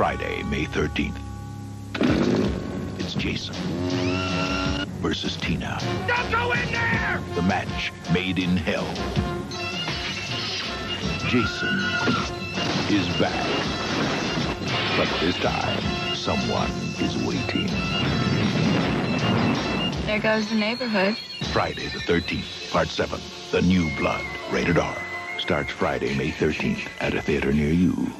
Friday, May 13th. It's Jason versus Tina. Don't go in there! The match made in hell. Jason is back. But this time, someone is waiting. There goes the neighborhood. Friday the 13th, Part 7, The New Blood, rated R. Starts Friday, May 13th at a theater near you.